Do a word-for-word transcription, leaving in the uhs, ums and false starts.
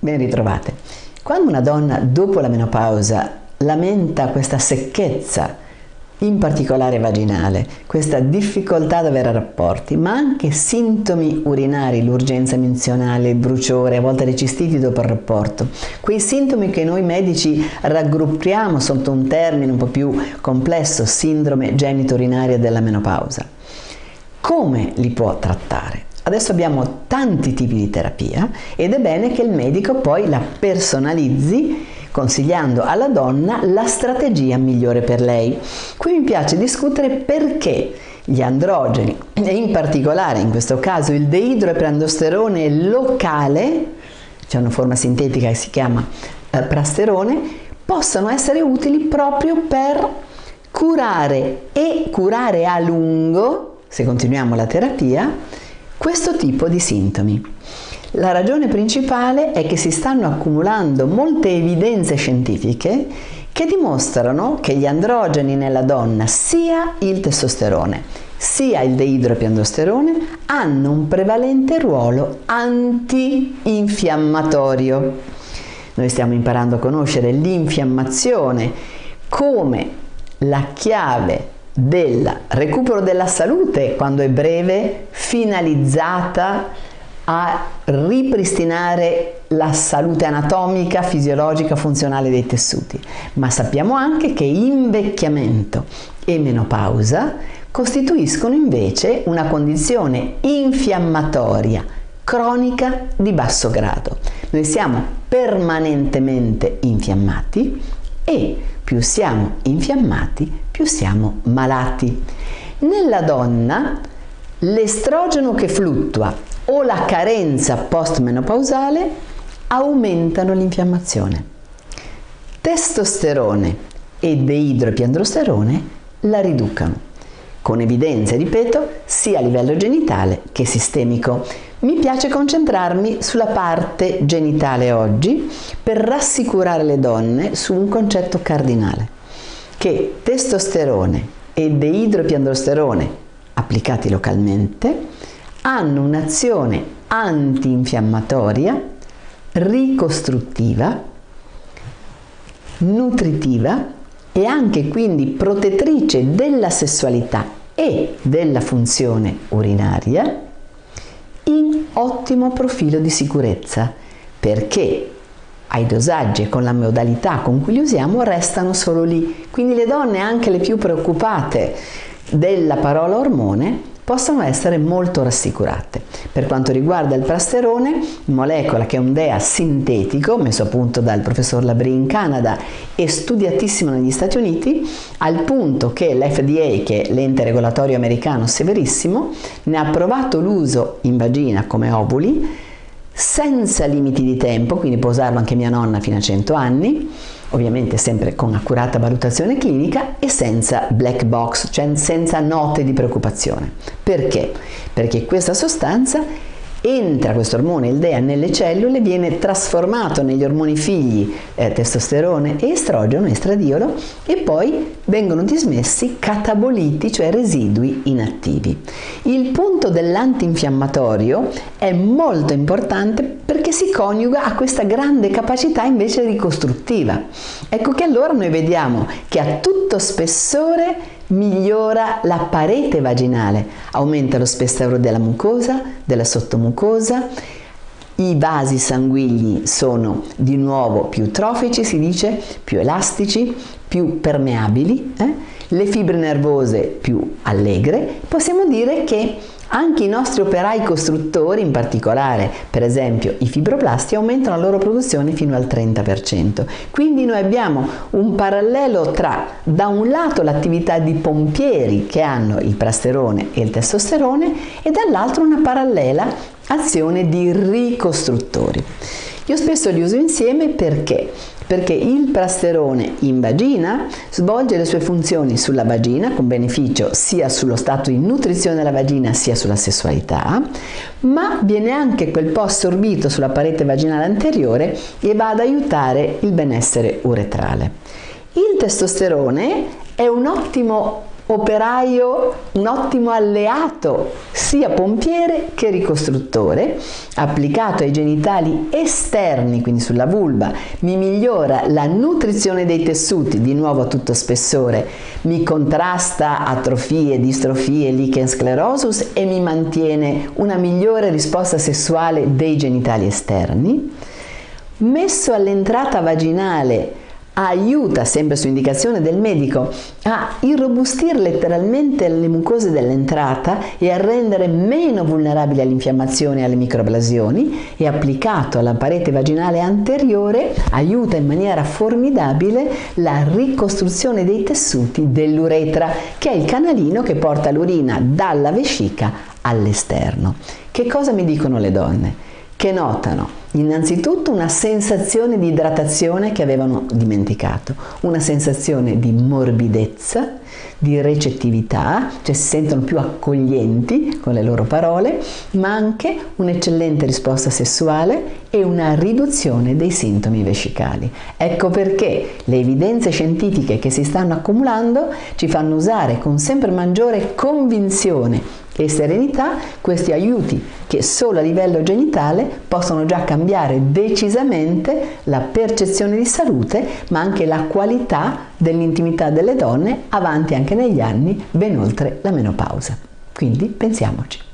Ben ritrovate. Quando una donna dopo la menopausa lamenta questa secchezza, in particolare vaginale, questa difficoltà ad avere rapporti, ma anche sintomi urinari, l'urgenza menzionale, il bruciore, a volte le cistiti dopo il rapporto, quei sintomi che noi medici raggruppiamo sotto un termine un po' più complesso, sindrome genitourinaria della menopausa. Come li può trattare? Adesso abbiamo tanti tipi di terapia ed è bene che il medico poi la personalizzi, consigliando alla donna la strategia migliore per lei. Qui mi piace discutere perché gli androgeni, e in particolare in questo caso il deidroepiandrosterone locale, c'è una forma sintetica che si chiama eh, prasterone, possono essere utili proprio per curare e curare a lungo, se continuiamo la terapia, questo tipo di sintomi. La ragione principale è che si stanno accumulando molte evidenze scientifiche che dimostrano che gli androgeni nella donna, sia il testosterone sia il deidroepiandrosterone, hanno un prevalente ruolo antinfiammatorio. Noi stiamo imparando a conoscere l'infiammazione come la chiave del recupero della salute, quando è breve, finalizzata a ripristinare la salute anatomica, fisiologica, funzionale dei tessuti. Ma sappiamo anche che invecchiamento e menopausa costituiscono invece una condizione infiammatoria cronica di basso grado. Noi siamo permanentemente infiammati e più siamo infiammati, più siamo malati. Nella donna l'estrogeno che fluttua o la carenza postmenopausale aumentano l'infiammazione. Testosterone e deidroepiandrosterone la riducano, con evidenze, ripeto, sia a livello genitale che sistemico. Mi piace concentrarmi sulla parte genitale oggi per rassicurare le donne su un concetto cardinale, che testosterone e deidroepiandrosterone applicati localmente hanno un'azione antinfiammatoria, ricostruttiva, nutritiva e anche quindi protettrice della sessualità e della funzione urinaria, in ottimo profilo di sicurezza, perché ai dosaggi e con la modalità con cui li usiamo restano solo lì. Quindi le donne, anche le più preoccupate della parola ormone, possono essere molto rassicurate. Per quanto riguarda il prasterone, molecola che è un D E A sintetico, messo a punto dal professor Labrie in Canada e studiatissimo negli Stati Uniti, al punto che l'F D A, che è l'ente regolatorio americano severissimo, ne ha approvato l'uso in vagina come ovuli, senza limiti di tempo, quindi può usarlo anche mia nonna fino a cento anni, ovviamente sempre con accurata valutazione clinica e senza black box, cioè senza note di preoccupazione. Perché? Perché questa sostanza entra, questo ormone, il D E A, nelle cellule, viene trasformato negli ormoni figli, eh, testosterone e estrogeno, estradiolo, e poi vengono dismessi cataboliti, cioè residui inattivi. Il punto dell'antinfiammatorio è molto importante perché si coniuga a questa grande capacità invece ricostruttiva. Ecco che allora noi vediamo che a tutto spessore migliora la parete vaginale, aumenta lo spessore della mucosa, della sottomucosa, i vasi sanguigni sono di nuovo più trofici, si dice, più elastici, più permeabili, eh? Le fibre nervose più allegre. Possiamo dire che anche i nostri operai costruttori, in particolare per esempio i fibroblasti, aumentano la loro produzione fino al trenta per cento. Quindi noi abbiamo un parallelo tra, da un lato, l'attività di pompieri che hanno il prasterone e il testosterone e dall'altro una parallela azione di ricostruttori. Io spesso li uso insieme perché? Perché il prasterone in vagina svolge le sue funzioni sulla vagina, con beneficio sia sullo stato di nutrizione della vagina sia sulla sessualità, ma viene anche quel po' assorbito sulla parete vaginale anteriore e va ad aiutare il benessere uretrale. Il testosterone è un ottimo operaio, un ottimo alleato sia pompiere che ricostruttore, applicato ai genitali esterni, quindi sulla vulva, mi migliora la nutrizione dei tessuti, di nuovo a tutto spessore, mi contrasta atrofie, distrofie, lichen sclerosus e mi mantiene una migliore risposta sessuale dei genitali esterni. Messo all'entrata vaginale, aiuta, sempre su indicazione del medico, a irrobustire letteralmente le mucose dell'entrata e a rendere meno vulnerabile all'infiammazione e alle microablasioni, e applicato alla parete vaginale anteriore aiuta in maniera formidabile la ricostruzione dei tessuti dell'uretra, che è il canalino che porta l'urina dalla vescica all'esterno. Che cosa mi dicono le donne? Che notano innanzitutto una sensazione di idratazione che avevano dimenticato, una sensazione di morbidezza, di recettività, cioè si sentono più accoglienti con le loro parole, ma anche un'eccellente risposta sessuale e una riduzione dei sintomi vescicali. Ecco perché le evidenze scientifiche che si stanno accumulando ci fanno usare con sempre maggiore convinzione e serenità questi aiuti, che solo a livello genitale possono già cambiare decisamente la percezione di salute, ma anche la qualità dell'intimità delle donne avanti anche negli anni ben oltre la menopausa. Quindi pensiamoci.